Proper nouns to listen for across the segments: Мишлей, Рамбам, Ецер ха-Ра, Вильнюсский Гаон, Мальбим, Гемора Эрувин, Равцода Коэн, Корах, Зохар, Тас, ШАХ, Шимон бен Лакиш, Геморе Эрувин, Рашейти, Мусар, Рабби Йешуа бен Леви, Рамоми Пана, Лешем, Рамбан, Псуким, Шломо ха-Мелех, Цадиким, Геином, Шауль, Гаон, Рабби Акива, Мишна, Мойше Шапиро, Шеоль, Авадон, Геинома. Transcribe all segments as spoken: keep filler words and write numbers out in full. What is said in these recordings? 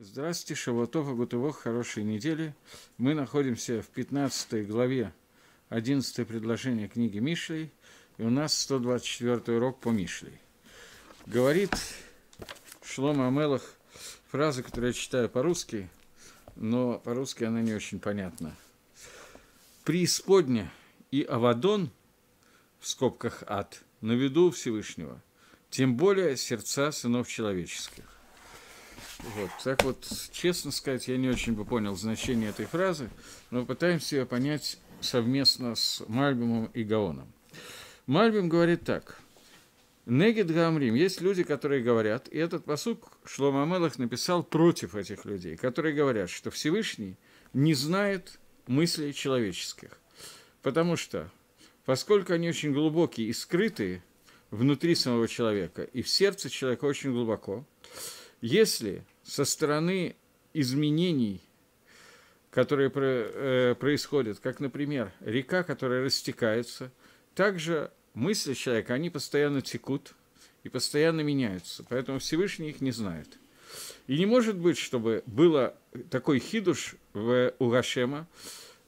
Здравствуйте, Шавуатов и Гутывох, хорошей недели. Мы находимся в пятнадцатой главе одиннадцатое предложение книги Мишлей, и у нас сто двадцать четвёртый урок по Мишлей. Говорит Шломо ха-Мелех фразу, которую я читаю по-русски, но по-русски она не очень понятна. «Преисподня и Авадон, в скобках ад, на виду Всевышнего, тем более сердца сынов человеческих». Вот. Так вот, честно сказать, я не очень бы понял значение этой фразы, но пытаемся ее понять совместно с Мальбимом и Гаоном. Мальбим говорит так. «Негид Гамрим» – есть люди, которые говорят, и этот пасук Шломо ха-Мелех написал против этих людей, которые говорят, что Всевышний не знает мыслей человеческих, потому что, поскольку они очень глубокие и скрытые внутри самого человека, и в сердце человека очень глубоко, если со стороны изменений, которые происходят, как, например, река, которая растекается, также мысли человека, они постоянно текут и постоянно меняются, поэтому Всевышний их не знает. И не может быть, чтобы был такой хидуш в, у Гашема,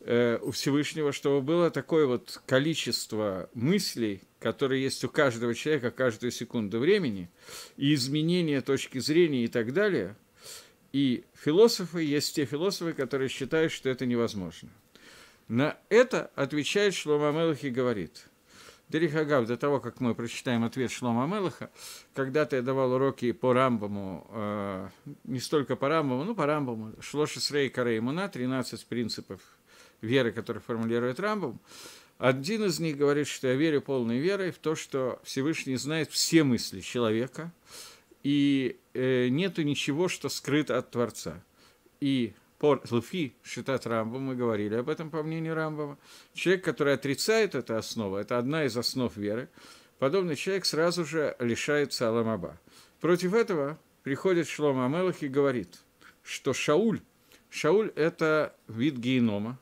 у Всевышнего, чтобы было такое вот количество мыслей, которые есть у каждого человека каждую секунду времени, и изменение точки зрения и так далее. И философы, есть те философы, которые считают, что это невозможно. На это отвечает Шломо ха-Мелех и говорит. Дерихагав, до того, как мы прочитаем ответ Шломо ха-Мелеха, когда-то я давал уроки по Рамбаму, э, не столько по Рамбаму, но по Рамбаму, Шлоши Срей Карей Муна, тринадцать принципов веры, которые формулирует Рамбам. Один из них говорит, что я верю полной верой в то, что Всевышний знает все мысли человека, и э, нету ничего, что скрыто от Творца. И по Луфи Шитат Рамбам, мы говорили об этом по мнению Рамбама, человек, который отрицает эту основу, это одна из основ веры, подобный человек сразу же лишается Алам Аба. Против этого приходит Шломо ха-Мелех и говорит, что Шауль, Шауль – это вид геинома,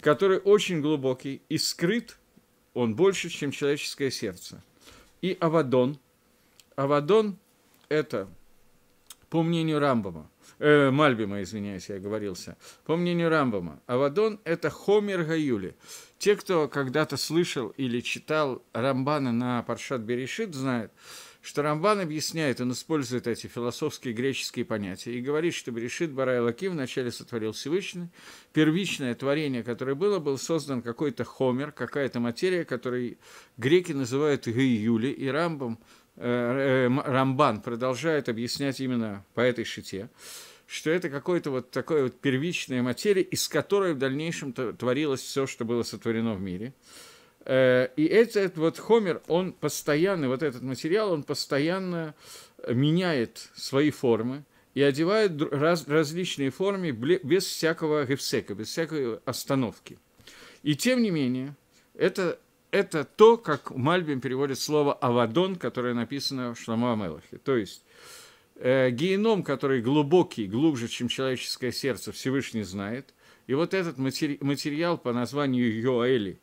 который очень глубокий и скрыт, он больше, чем человеческое сердце. И Авадон. Авадон – это, по мнению Рамбама, э, Мальбима, извиняюсь, я оговорился, по мнению Рамбама, Авадон – это Хомер Гаюли. Те, кто когда-то слышал или читал Рамбана на Паршат Берешит, знают, что Рамбан объясняет, он использует эти философские греческие понятия и говорит, что Берешит Бара Элоким вначале сотворил Всевышний, первичное творение, которое было, был создан какой-то хомер, какая-то материя, которую греки называют гейюли, и Рамбам, э, э, Рамбан продолжает объяснять именно по этой шите, что это какая-то вот такая вот первичная материя, из которой в дальнейшем творилось все, что было сотворено в мире. И этот вот хомер, он постоянно, вот этот материал, он постоянно меняет свои формы и одевает раз, различные формы без всякого гефсека, без всякой остановки. И тем не менее, это, это то, как Мальбим переводит слово «авадон», которое написано в Шломо ха-Мелехе. То есть э, геном, который глубокий, глубже, чем человеческое сердце, Всевышний знает. И вот этот матери, материал по названию «Йоэли»,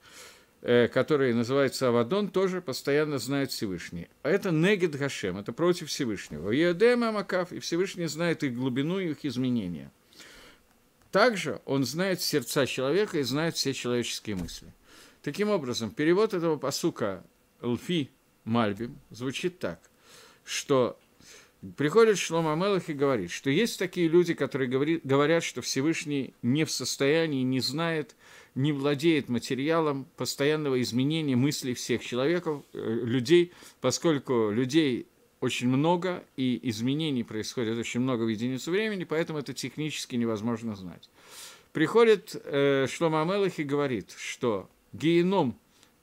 который называется Авадон, тоже постоянно знает Всевышний. А это Негед Гашем, это против Всевышнего. Йодем Амакав, и Всевышний знает их глубину и их изменения. Также он знает сердца человека и знает все человеческие мысли. Таким образом, перевод этого пасука Лфи Мальбим звучит так, что приходит Шломо ха-Мелех и говорит, что есть такие люди, которые говори, говорят, что Всевышний не в состоянии, не знает, не владеет материалом постоянного изменения мыслей всех человеков, людей, поскольку людей очень много, и изменений происходит очень много в единицу времени, поэтому это технически невозможно знать. Приходит э, Шломо ха-Мелех и говорит, что геном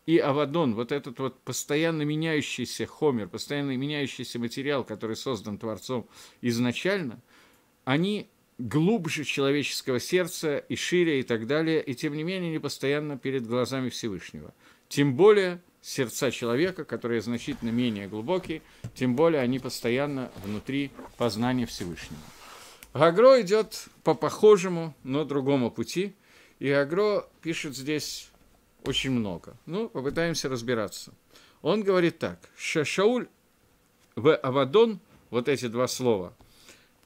и Авадон, вот этот вот постоянно меняющийся хомер, постоянно меняющийся материал, который создан Творцом изначально, они глубже человеческого сердца и шире и так далее, и тем не менее не постоянно перед глазами Всевышнего. Тем более сердца человека, которые значительно менее глубокие, тем более они постоянно внутри познания Всевышнего. Гагро идет по похожему, но другому пути, и Гагро пишет здесь очень много. Ну, попытаемся разбираться. Он говорит так, «Шауль в Авадон», вот эти два слова,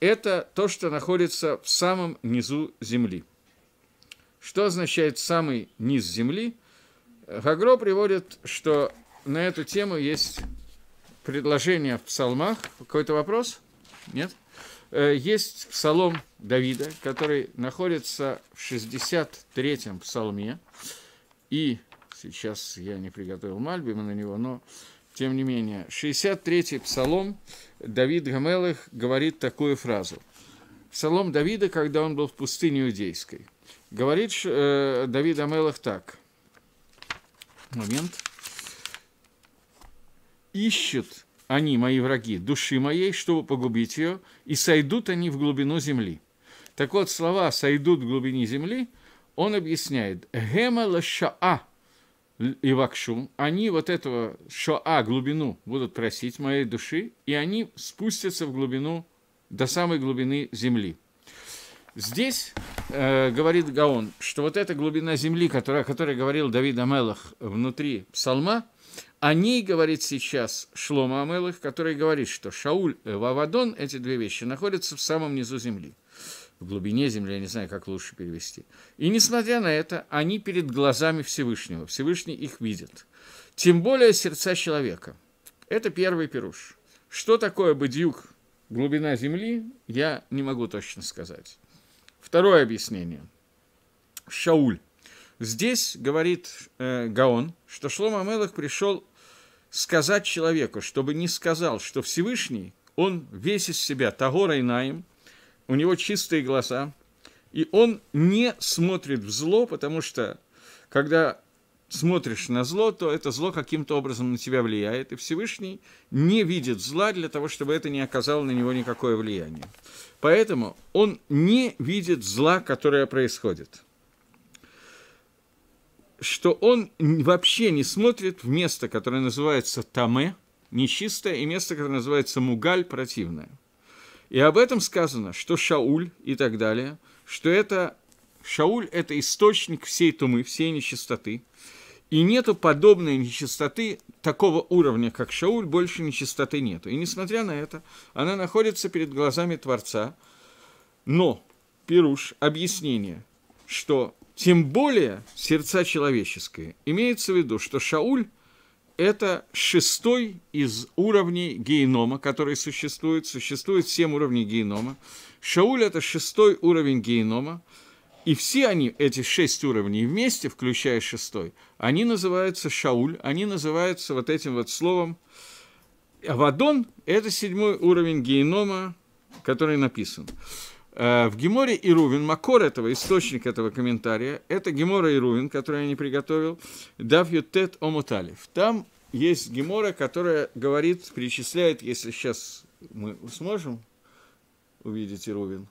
это то, что находится в самом низу земли. Что означает «самый низ земли»? Гагро приводит, что на эту тему есть предложение в псалмах. Какой-то вопрос? Нет? Есть псалом Давида, который находится в шестьдесят третьем псалме. И сейчас я не приготовил Мальбима на него, но тем не менее. шестьдесят третий псалом Давид Гамелых говорит такую фразу. Псалом Давида, когда он был в пустыне иудейской. Говорит э, Давид Амелах так. Момент. «Ищут они, мои враги, души моей, чтобы погубить ее, и сойдут они в глубину земли». Так вот, слова «сойдут в глубине земли» он объясняет. «Гема лашаа ивакшум». Они вот этого шаа, глубину, будут просить моей души, и они спустятся в глубину, до самой глубины земли. Здесь э, говорит Гаон, что вот эта глубина земли, которая, о которой говорил Давид Амелах внутри псалма, о ней говорит сейчас Шломо Амелах, который говорит, что Шауль и Авадон, эти две вещи, находятся в самом низу земли, в глубине земли, я не знаю, как лучше перевести. И несмотря на это, они перед глазами Всевышнего, Всевышний их видит. Тем более сердца человека. Это первый пируш. Что такое бадьюк, глубина земли, я не могу точно сказать. Второе объяснение. Шауль. Здесь говорит э, Гаон, что Шломо ха-Мелех пришел сказать человеку, чтобы не сказал, что Всевышний, он весь из себя тагора и наим, у него чистые глаза, и он не смотрит в зло, потому что, когда смотришь на зло, то это зло каким-то образом на тебя влияет, и Всевышний не видит зла для того, чтобы это не оказало на него никакое влияние. Поэтому он не видит зла, которое происходит. Что он вообще не смотрит в место, которое называется таме, нечистое, и место, которое называется мугаль, противное. И об этом сказано, что Шауль и так далее, что это Шауль – это источник всей тумы, всей нечистоты. И нету подобной нечистоты, такого уровня, как Шауль, больше нечистоты нету. И несмотря на это, она находится перед глазами Творца. Но, пируш, объяснение, что тем более сердца человеческие, имеется в виду, что Шауль – это шестой из уровней геинома, который существует, существует семь уровней геинома. Шауль – это шестой уровень геинома. И все они, эти шесть уровней вместе, включая шестой, они называются Шауль, они называются вот этим вот словом. Авадон – это седьмой уровень геинома, который написан. В Геморе Эрувин, макор этого, источник этого комментария, это Геморе Эрувин, который я не приготовил, Давью Тет Омуталев. Там есть Гемора, которая говорит, перечисляет, если сейчас мы сможем увидеть Эрувин,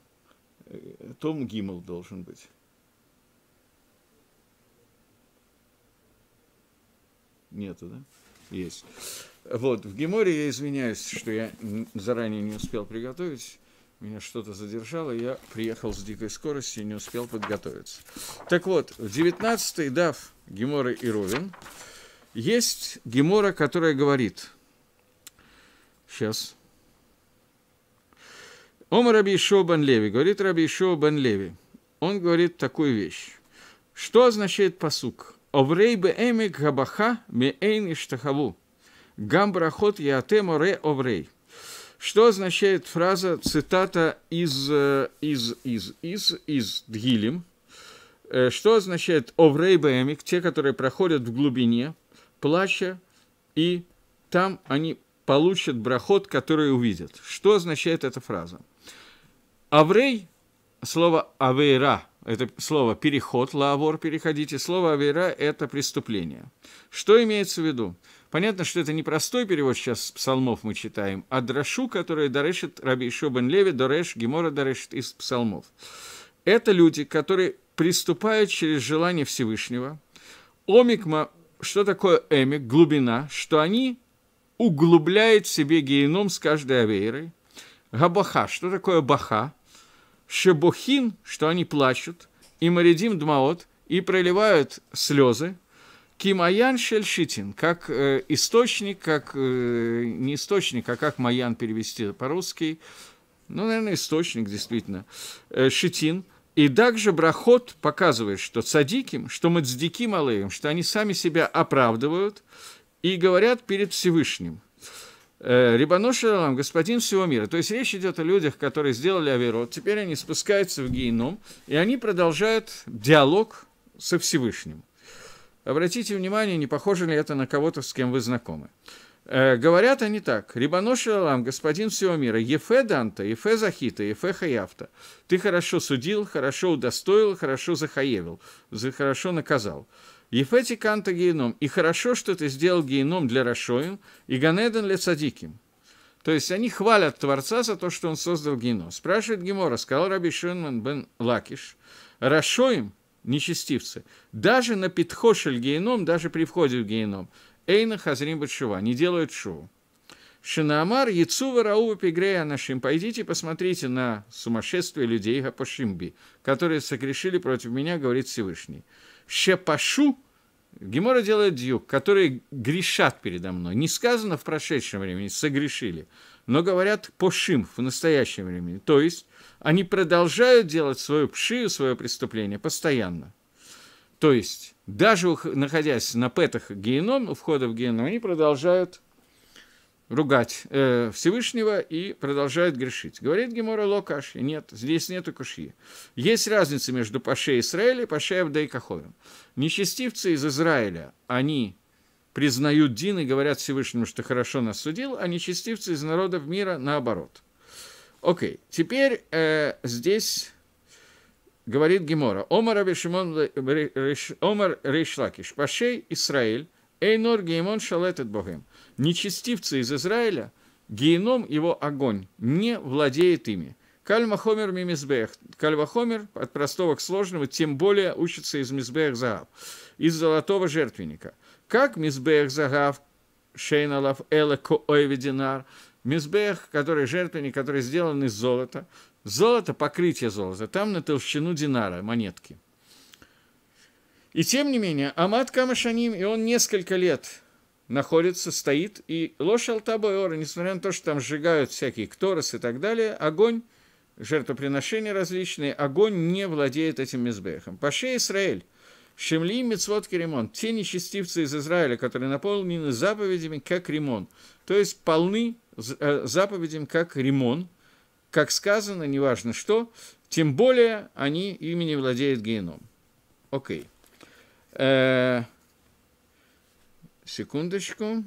том Гиммел должен быть. Нету, да? Есть. Вот, в Геморе я извиняюсь, что я заранее не успел приготовить. Меня что-то задержало, я приехал с дикой скоростью и не успел подготовиться. Так вот, в девятнадцатой дав Геморы Эрувин есть Гемора, которая говорит... Сейчас... Ом Раби Йешуа бен Леви, говорит Раби Йешуа бен Леви, он говорит такую вещь. Что означает пасук? «Оврей бээми габаха меэйн иштахаву, гам брахот яатэ море оврей». Что означает фраза, цитата из, из, из, из, из Дгилим? Что означает «оврей бээми», те, которые проходят в глубине, плача, и там они получат брахот, который увидят. Что означает эта фраза? Аврей, слово авейра, это слово переход, лаавор, переходите, слово авейра – это преступление. Что имеется в виду? Понятно, что это не простой перевод сейчас псалмов мы читаем, а драшу, который дорешит Раби Йешуа бен Леви, дореш, Гемора дорешит из псалмов. Это люди, которые приступают через желание Всевышнего. Омикма, что такое эмик, глубина, что они углубляет в себе геном с каждой авейрой. Габаха, что такое баха? Шебохин, что они плачут, и маридим дмаот, и проливают слезы. Кимаян шельшитин, как э, источник, как э, не источник, а как маян перевести по-русски, ну, наверное, источник, действительно, шитин. И также брахот показывает, что цадиким, что мацдиким алеем, что они сами себя оправдывают и говорят перед Всевышним. Рибоно шель олам, господин всего мира. То есть речь идет о людях, которые сделали аверот, теперь они спускаются в геином, и они продолжают диалог со Всевышним. Обратите внимание, не похоже ли это на кого-то, с кем вы знакомы. Э, говорят они так. Рибоно шель олам, господин всего мира, ефе данта, ефе захита, ефе хаяфта. Ты хорошо судил, хорошо удостоил, хорошо захаевил, хорошо наказал. Ефе тиканта геином. И хорошо, что ты сделал геином для рашоим, и ганеден для цадиким. То есть они хвалят Творца за то, что он создал геином. Спрашивает Гемора, сказал Раби Шимон бен Лакиш, рашоим, нечестивцы, даже на питхошель геином, даже при входе в геином, эйна хазрим бетшува, не делают шуву. Шинаамар, яцува раува пигрея нашим, пойдите посмотрите на сумасшествие людей гапошимби, которые согрешили против меня, говорит Всевышний. Шепашу, Гемора делает дьюк, которые грешат передо мной. Не сказано в прошедшем времени, согрешили, но говорят пошим в настоящем времени, то есть они продолжают делать свою пшию, свое преступление постоянно. То есть, даже находясь на петах геном, у входа в геном, они продолжают ругать э, Всевышнего и продолжают грешить. Говорит Гемора Локаши, нет, здесь нету кушьи. Есть разница между Пашей Исраэля и Пашей Авдейкаховым. Нечестивцы из Израиля, они признают Дин и говорят Всевышнему, что хорошо нас судил, а нечестивцы из народов мира наоборот. Окей, okay. Теперь э, здесь говорит Гемора. Омар Рейшлакиш, Пашей Исраэль, Эйнор Геймон Шалетет Богем. Нечестивцы из Израиля, гейном его огонь, не владеет ими. Кальмахомер мимизбех. Кальвахомер от простого к сложному, тем более учится из мизбех загав, из золотого жертвенника. Как мизбех загав, шейналав эле коэвидинар, мизбех, который жертвенник, который сделан из золота. Золото, покрытие золота, там на толщину динара, монетки. И тем не менее, Амад Камашаним, и он несколько лет находится, стоит, и лошал табойора, несмотря на то, что там сжигают всякие кторос и так далее, огонь, жертвоприношения различные, огонь не владеет этим мизбехом. Пашей Исраэль, Шемли мицвот керимон, те нечестивцы из Израиля, которые наполнены заповедями, как римон, то есть полны заповедям, как римон, как сказано, неважно что, тем более они ими не владеют геном. Окей. Э-э- секундочку.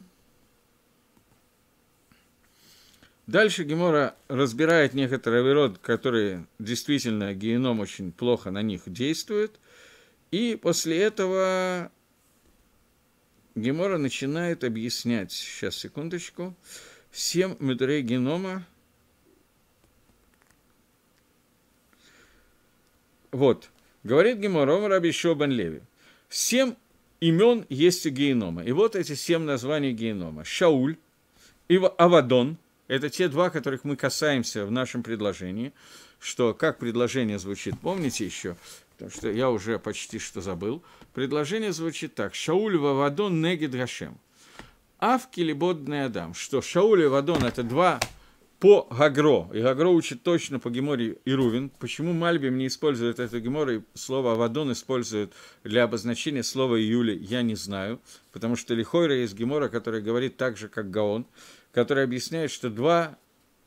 Дальше Гемора разбирает некоторые аверот, которые действительно геном очень плохо на них действует, и после этого Гемора начинает объяснять, сейчас, секундочку, всем мудрей генома. Вот, говорит Гемора, ом Раби Йошуа бен Леви, семь имен есть у генома, и вот эти семь названий генома. Шеоль и Авадон, это те два, которых мы касаемся в нашем предложении, что как предложение звучит, помните еще? Потому что я уже почти что забыл. Предложение звучит так. Шеоль вавадон негид гашем. Авки либодный адам. Что Шеоль и Авадон – это два по Гагро. И Гагро учит точно по Геморе Эрувин. Почему Мальбим не использует это Гемора, и слово Авадон использует для обозначения слова Июля, я не знаю. Потому что Лихойра есть Гемора, который говорит так же, как Гаон, который объясняет, что два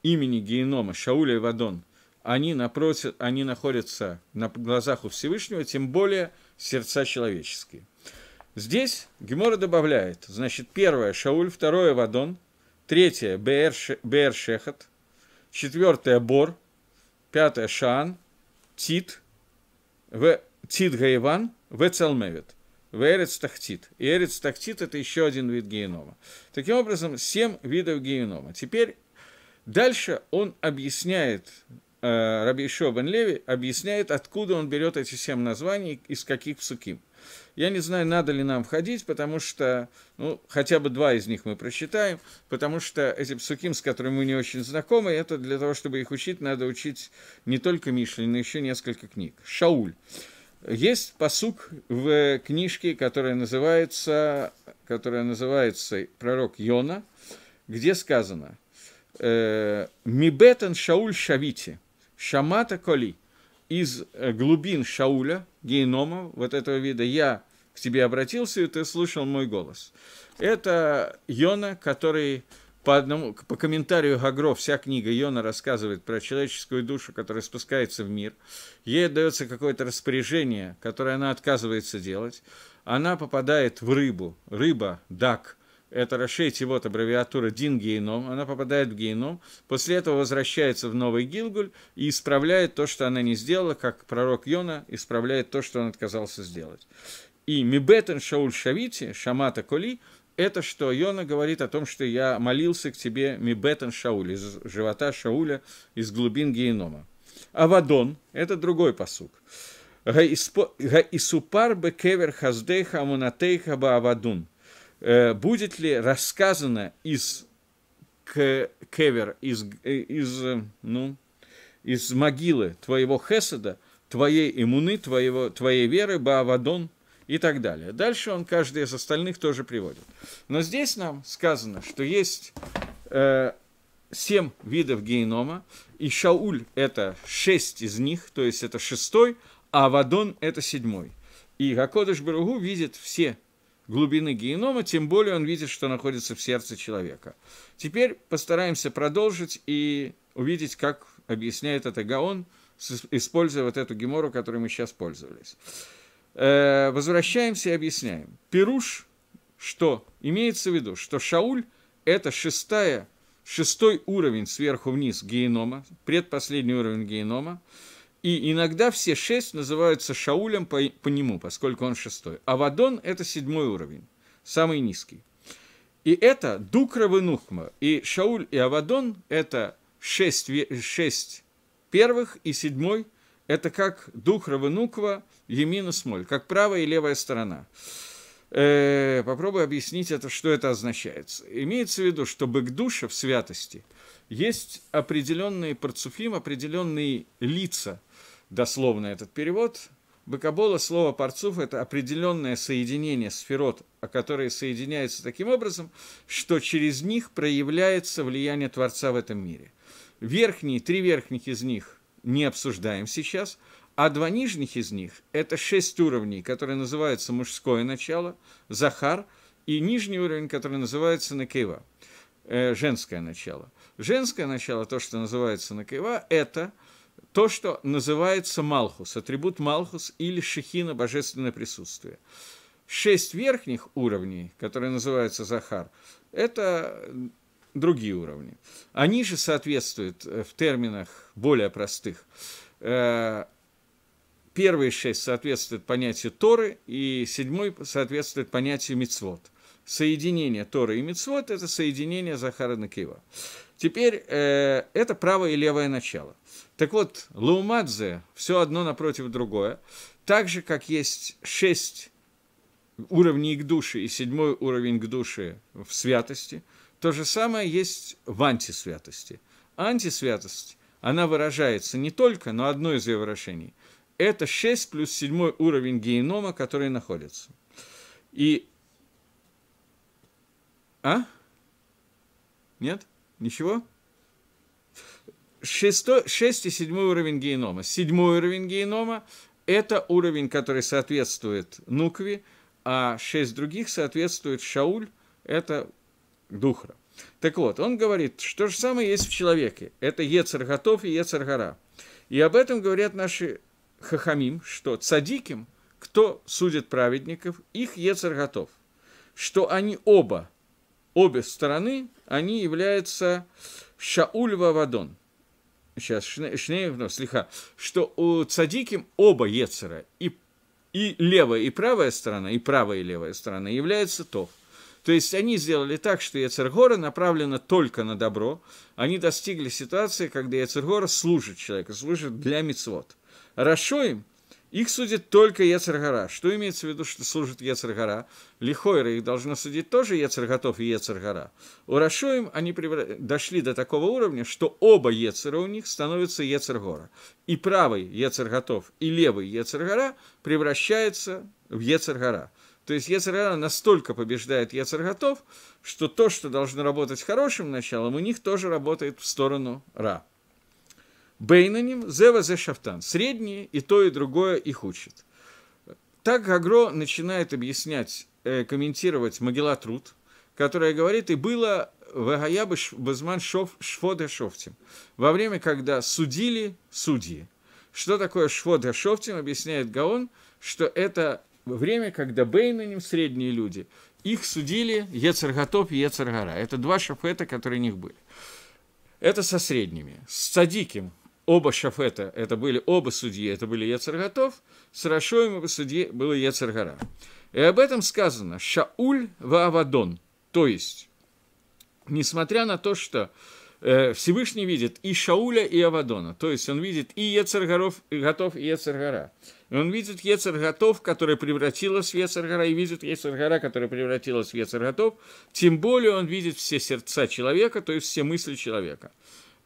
имени генома, Шеоль и Авадон, Они, напротив, они находятся на глазах у Всевышнего, тем более сердца человеческие. Здесь Гемора добавляет, значит, первое – Шеоль, второе – Авадон, третье – Беэр-Шехат, четвертое – Бор, пятое – Шаан, Тит, Тит-Гаеван, Вецалмевет, Вэрэц-Тахтит. И Эрец-Тахтит – это еще один вид генома. Таким образом, семь видов генома. Теперь дальше он объясняет... Раби Йошуа бен Леви объясняет, откуда он берет эти семь названий, из каких псуким. Я не знаю, надо ли нам входить, потому что, ну, хотя бы два из них мы прочитаем, потому что эти псуким, с которыми мы не очень знакомы, это для того, чтобы их учить, надо учить не только Мишлей, но еще несколько книг. Шеоль. Есть пасук в книжке, которая называется, которая называется «Пророк Йона», где сказано Мибетен Шауль Шавити, Шамата Коли, из глубин Шауля, Геинома, вот этого вида, я к тебе обратился, и ты слышал мой голос. Это Йона, который по одному, по комментарию Гагро, вся книга Йона рассказывает про человеческую душу, которая спускается в мир. Ей дается какое-то распоряжение, которое она отказывается делать. Она попадает в рыбу. Рыба, дак. Это Рашейти, вот аббревиатура Дин Геином, она попадает в Геином, после этого возвращается в Новый Гилгуль и исправляет то, что она не сделала, как пророк Йона исправляет то, что он отказался сделать. И Мибетен Шауль Шавити, Шамата Коли, это что Йона говорит о том, что я молился к тебе Мибетен Шауль, из живота Шауля, из глубин Геинома. Авадон, это другой пасук. Гаисупар бе кевер хаздейха амунатейха ба авадун. Будет ли рассказано из кевер, из, из, ну, из могилы твоего хеседа, твоей иммуны, твоего, твоей веры, Баавадон и так далее. Дальше он каждый из остальных тоже приводит. Но здесь нам сказано, что есть э, семь видов генома, и Шауль – это шесть из них, то есть это шестой, а Авадон – это седьмой. И Гакодыш Баругу видит все глубины генома, тем более он видит, что находится в сердце человека. Теперь постараемся продолжить и увидеть, как объясняет это Гаон, используя вот эту гемору, которой мы сейчас пользовались. Возвращаемся и объясняем. Пируш, что имеется в виду, что Шауль – это шестая, шестой уровень сверху вниз генома, предпоследний уровень генома, и иногда все шесть называются Шаулем по, по нему, поскольку он шестой. Авадон – это седьмой уровень, самый низкий. И это Дукра и Нухма. И Шауль и Авадон – это шесть, шесть первых, и седьмой – это как Дукра и Нуква, Емин и Смоль, как правая и левая сторона. Э, попробую объяснить это, что это означает. Имеется в виду, что Бэкдуша в святости есть определенные парцуфим, определенные лица, дословно этот перевод. Бакабола, слово «парцуф» – это определенное соединение сферот, которые соединяются таким образом, что через них проявляется влияние Творца в этом мире. Верхние, три верхних из них не обсуждаем сейчас, а два нижних из них – это шесть уровней, которые называются «мужское начало», «захар», и нижний уровень, который называется «накива», э, «женское начало». Женское начало, то, что называется накива, это то, что называется Малхус, атрибут Малхус или Шехина, божественное присутствие. Шесть верхних уровней, которые называются Захар, это другие уровни. Они же соответствуют в терминах более простых. Первые шесть соответствуют понятию Торы, и седьмой соответствует понятию Мицвот. Соединение Торы и Мицвот – это соединение Захара и накива. Теперь э, это правое и левое начало. Так вот, Лаумадзе все одно напротив другое. Так же, как есть шесть уровней к душе и седьмой уровень к душе в святости, то же самое есть в антисвятости. Антисвятость, она выражается не только, но одно из ее выражений. Это шесть плюс седьмой уровень генома, который находится. И... А? Нет? Ничего? Шестой, шесть и седьмой уровень генома. Седьмой уровень генома – это уровень, который соответствует Нукве, а шесть других соответствует Шауль, это Духра. Так вот, он говорит, что же самое есть в человеке. Это Ецер Готов и Ецер Гора. И об этом говорят наши хахамим, что цадиким, кто судит праведников, их Ецер Готов. Что они оба, обе стороны, они являются Шауль Вавадон. Сейчас, шнеев, но слиха, что у цадиким оба Ецера, и, и левая, и правая сторона, и правая, и левая сторона являются Тов. То есть они сделали так, что Ецер Гора направлено только на добро, они достигли ситуации, когда Ецер Гора служит человеку, служит для мицвот. Рашоим, их судит только Ецер Гора. Что имеется в виду, что служит Ецер Гора? Лихойра их должно судить тоже Ецер Готов и Ецер Гора. У Рашоим они превра... дошли до такого уровня, что оба Ецера у них становятся Ецер Гора. И правый Ецер Готов, и левый Ецер Гора превращается в Ецер Гора. То есть Ецер ха-Ра настолько побеждает Ецер ха-Тов, что то, что должно работать хорошим началом, у них тоже работает в сторону Ра. Бейнаним, Зева зе Шафтан. Средние и то, и другое их учат. Так Гагро начинает объяснять, комментировать Магилат Рут, которая говорит, и было Вагаябы Базман Шфода Шофтим, во время, когда судили судьи. Что такое Шфода Шофтим, объясняет Гаон, что это время, когда Бейнаним, средние люди, их судили Ецер ха-Тов и Ецер ха-Ра. Это два шафета, которые у них были. Это со средними. С Цадиким оба шафета, это были оба судьи, это были Ецер ха-Тов, с Рашоем оба судьи было Ецер ха-Ра. И об этом сказано «Шауль ва Авадон», то есть, несмотря на то, что э, Всевышний видит и Шауля, и Авадона, то есть он видит и Ецер ха-Тов, и Ецер ха-Ра. Он видит Ецер ха-Тов, которая превратилась в Ецер ха-Ра, и видит Ецер ха-Ра, которая превратилась в Ецер ха-Тов, тем более он видит все сердца человека, то есть все мысли человека.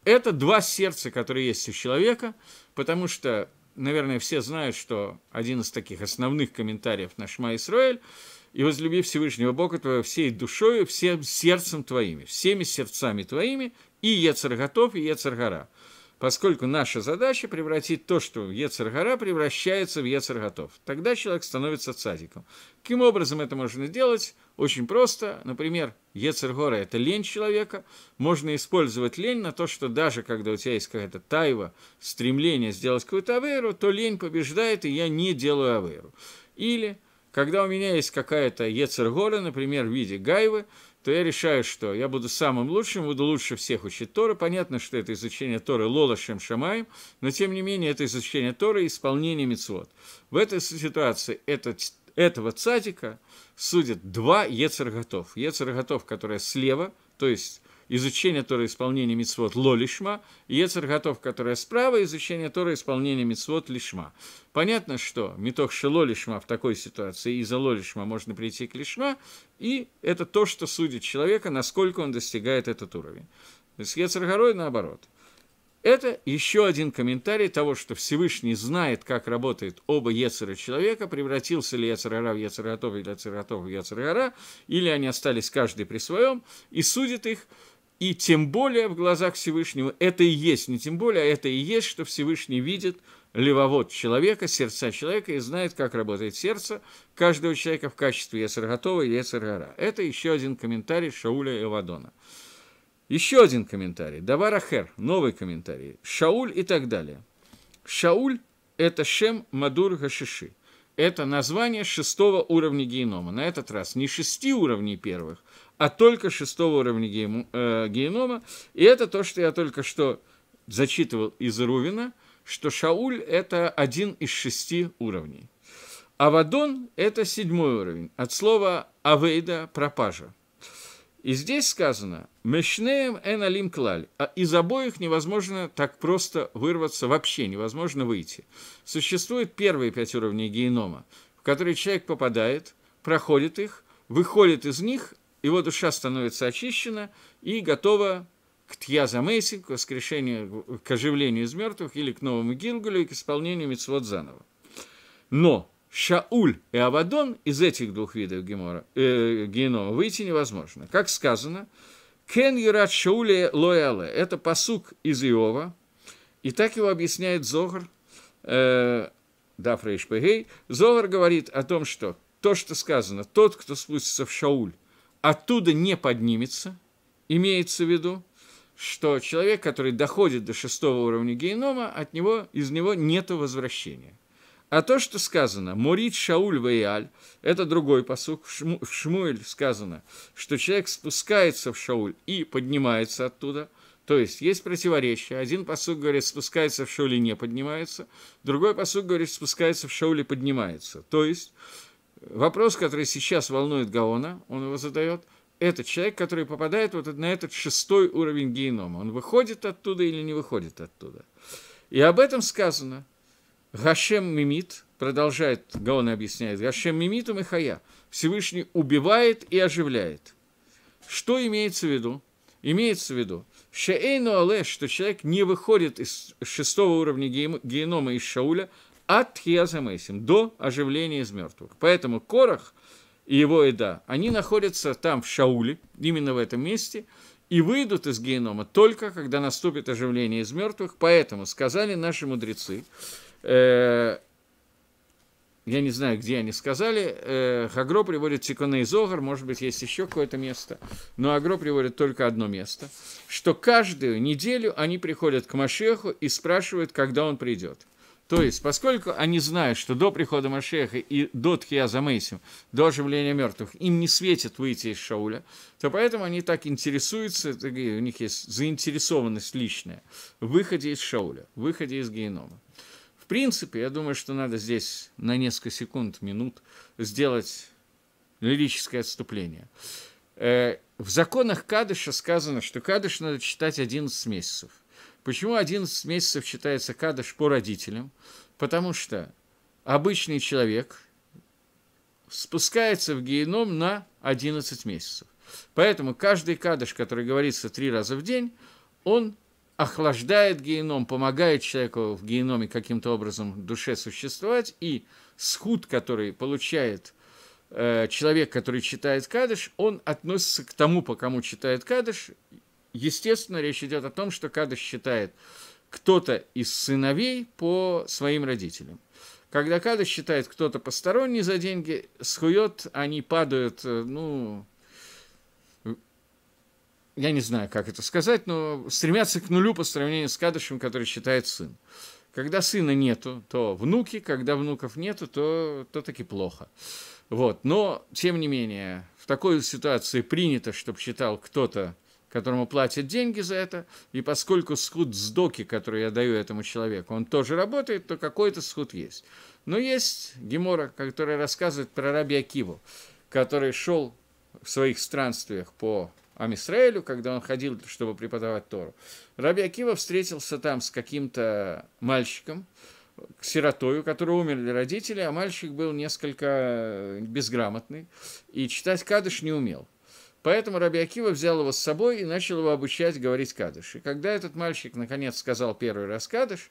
Это два сердца, которые есть у человека, потому что, наверное, все знают, что один из таких основных комментариев на Шма Исроэль: «И возлюби Всевышнего Бога твоего всей душою, всем сердцем твоими, всеми сердцами твоими, и Ецер ха-Тов, и Ецер ха-Ра». Поскольку наша задача превратить то, что Ецер ха-Ра превращается в Ецер ха-Тов. Тогда человек становится цадиком. Каким образом это можно делать? Очень просто. Например, Ецер ха-Ра – это лень человека. Можно использовать лень на то, что даже когда у тебя есть какая-то тайва, стремление сделать какую-то авейру, то лень побеждает, и я не делаю авейру. Или когда у меня есть какая-то Ецер ха-Ра, например, в виде гайвы, то я решаю, что я буду самым лучшим, буду лучше всех учить Торы. Понятно, что это изучение Торы лолашем шамаем, но, тем не менее, это изучение Торы и исполнение мицвот. В этой ситуации этот, этого цадика судят два Ецер ха-Тов. Ецер ха-Тов, которая слева, то есть изучение Торы, исполнение мицвот лолишма, и Ецер ха-Тов, которая справа, изучение Торы, исполнение мицвот лишма. Понятно, что митохши лолишма в такой ситуации, из-за лолишма можно прийти к лишма, и это то, что судит человека, насколько он достигает этот уровень. То есть Ецер ха-Ра наоборот. Это еще один комментарий того, что Всевышний знает, как работает оба Ецера человека, превратился ли Ецер ха-Ра в Ецер ха-Тов, или Ецер ха-Тов в Ецер ха-Ра, или они остались каждый при своем, и судит их. И тем более в глазах Всевышнего это и есть, не тем более, а это и есть, что Всевышний видит левовод человека, сердца человека, и знает, как работает сердце каждого человека в качестве Ецер ха-Това и Ецер ха-Ра. Это еще один комментарий Шауля и Авадона. Еще один комментарий, Давар Ахер, новый комментарий, Шауль и так далее. Шауль – это Шем Мадур Гашиши. Это название шестого уровня генома. На этот раз не шести уровней первых, а только шестого уровня генома. И это то, что я только что зачитывал из Эрувина, что Шауль – это один из шести уровней. Авадон – это седьмой уровень, от слова «авейда» – пропажа. И здесь сказано «мешнеем эн алим клаль», а из обоих невозможно так просто вырваться, вообще невозможно выйти. Существуют первые пять уровней генома, в которые человек попадает, проходит их, выходит из них, его душа становится очищена и готова к тьязамейси, к воскрешению, к оживлению из мертвых или к новому гилгулю и к исполнению мицвот заново. Но Шауль и Авадон из этих двух видов гемора, э, генома выйти невозможно. Как сказано, «Кен юрат Шауля лояле» – это пасук из Иова, и так его объясняет Зохар, э, да, фрейшпегей. Зохар говорит о том, что то, что сказано, тот, кто спустится в Шауль, оттуда не поднимется, имеется в виду, что человек, который доходит до шестого уровня генома, от него, из него нет возвращения. А то, что сказано «Морит Шауль Ваиаль», это другой пасук. В Шмуэль сказано, что человек спускается в Шауль и поднимается оттуда. То есть есть противоречие. Один пасук говорит «спускается в Шауль и не поднимается», другой пасук говорит «спускается в Шауль и поднимается». То есть вопрос, который сейчас волнует Гаона, он его задает, это человек, который попадает вот на этот шестой уровень генома. Он выходит оттуда или не выходит оттуда. И об этом сказано. Гашем мимит, продолжает, Гаон объясняет, Гашем мимиту михая, Всевышний убивает и оживляет. Что имеется в виду? Имеется в виду, шеэйну алэ, что человек не выходит из шестого уровня генома из Шауля от хиазамэсим, до оживления из мертвых. Поэтому Корах и его Эда, они находятся там, в Шауле, именно в этом месте, и выйдут из Геинома только, когда наступит оживление из мертвых. Поэтому сказали наши мудрецы, э, я не знаю, где они сказали, э, Агро приводит Тикуне и Зохар, может быть, есть еще какое-то место, но Агро приводит только одно место, что каждую неделю они приходят к Машеху и спрашивают, когда он придет. То есть, поскольку они знают, что до прихода Машеха и до Тхия Замейсим, до оживления мертвых, им не светит выйти из Шауля, то поэтому они так интересуются, у них есть заинтересованность личная в выходе из Шауля, в выходе из Геинома. В принципе, я думаю, что надо здесь на несколько секунд, минут сделать лирическое отступление. В законах Кадыша сказано, что Кадыш надо читать одиннадцать месяцев. Почему одиннадцать месяцев считается кадыш по родителям? Потому что обычный человек спускается в геином на одиннадцать месяцев. Поэтому каждый кадыш, который говорится три раза в день, он охлаждает геном, помогает человеку в геноме каким-то образом в душе существовать, и схуд, который получает э, человек, который читает кадыш, он относится к тому, по кому читает кадыш. Естественно, речь идет о том, что кадыш считает кто-то из сыновей по своим родителям. Когда кадыш считает кто-то посторонний за деньги, схует, они падают, ну, я не знаю, как это сказать, но стремятся к нулю по сравнению с кадышем, который считает сын. Когда сына нету, то внуки, когда внуков нету, то, то таки плохо. Вот. Но, тем не менее, в такой ситуации принято, чтобы считал кто-то, которому платят деньги за это, и поскольку схуд сдоки, который я даю этому человеку, он тоже работает, то какой-то схуд есть. Но есть Гемора, который рассказывает про Рабби Акиву, который шел в своих странствиях по Ам-Исраэлю, когда он ходил, чтобы преподавать Тору. Рабби Акива встретился там с каким-то мальчиком, сиротой, у которого умерли родители, а мальчик был несколько безграмотный, и читать кадыш не умел. Поэтому Рабби Акива взял его с собой и начал его обучать говорить кадыш. И когда этот мальчик, наконец, сказал первый раз кадыш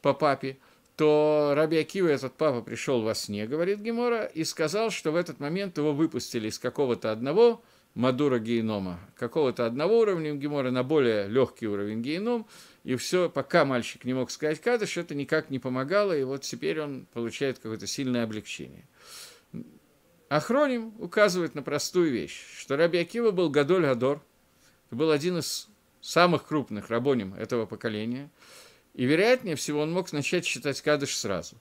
по папе, то Рабби Акива, этот папа, пришел во сне, говорит Гемора, и сказал, что в этот момент его выпустили из какого-то одного мадура геинома, какого-то одного уровня Гемора на более легкий уровень геином, и все, пока мальчик не мог сказать кадыш, это никак не помогало, и вот теперь он получает какое-то сильное облегчение. Ахроним указывает на простую вещь, что Рабби Акива был Гадоль Гадор, был один из самых крупных рабоним этого поколения, и, вероятнее всего, он мог начать считать кадыш сразу.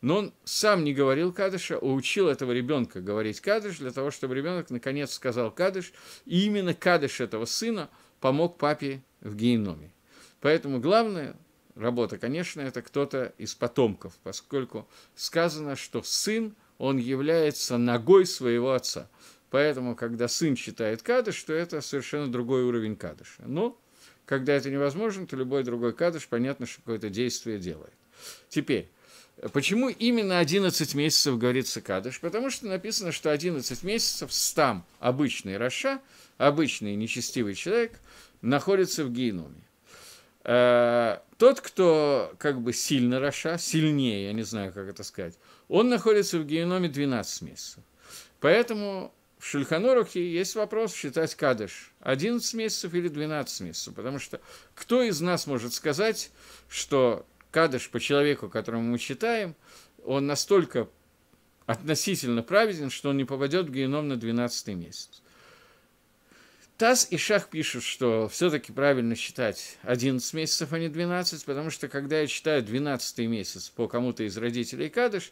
Но он сам не говорил кадыша, а учил этого ребенка говорить кадыш, для того, чтобы ребенок наконец сказал кадыш, и именно кадыш этого сына помог папе в геиноме. Поэтому главное... Работа, конечно, это кто-то из потомков, поскольку сказано, что сын, он является ногой своего отца. Поэтому, когда сын читает кадыш, то это совершенно другой уровень кадыша. Но, когда это невозможно, то любой другой кадыш, понятно, что какое-то действие делает. Теперь, почему именно одиннадцать месяцев говорится кадыш? Потому что написано, что одиннадцать месяцев стам обычный раша, обычный нечестивый человек, находится в геиноме. Тот, кто как бы сильно раша, сильнее, я не знаю, как это сказать, он находится в геиноме двенадцать месяцев. Поэтому в Шульхан Арухе есть вопрос, считать кадыш одиннадцать месяцев или двенадцать месяцев. Потому что кто из нас может сказать, что кадыш по человеку, которому мы считаем, он настолько относительно праведен, что он не попадет в геином на двенадцатый месяц. Тас и ШАХ пишут, что все-таки правильно считать одиннадцать месяцев, а не двенадцать, потому что, когда я читаю двенадцатый месяц по кому-то из родителей кадыш,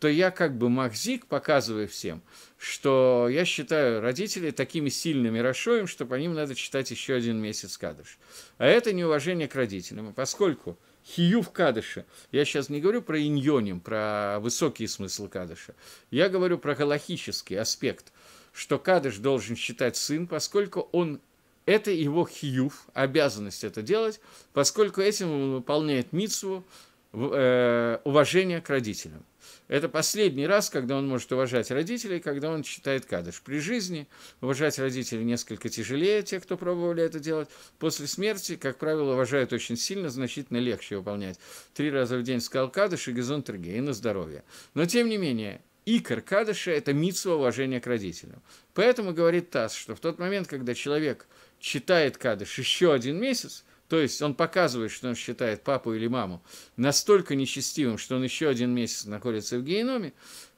то я как бы махзик показываю всем, что я считаю родителей такими сильными рашоем, что по ним надо читать еще один месяц кадыш. А это неуважение к родителям, и поскольку... Хию в кадыше. Я сейчас не говорю про иньоним, про высокие смыслы кадыша. Я говорю про галахический аспект, что кадыш должен считать сын, поскольку он, это его хиюв, обязанность это делать, поскольку этим он выполняет мицву э, уважения к родителям. Это последний раз, когда он может уважать родителей, когда он читает кадыш. При жизни уважать родителей несколько тяжелее, те, кто пробовали это делать. После смерти, как правило, уважают очень сильно, значительно легче выполнять. Три раза в день сказал кадыш и газон терге, и на здоровье. Но, тем не менее, Икар кадыша – это митсва уважения к родителям. Поэтому говорит Тас, что в тот момент, когда человек читает кадыш еще один месяц, то есть он показывает, что он считает папу или маму настолько нечестивым, что он еще один месяц находится в геиноме,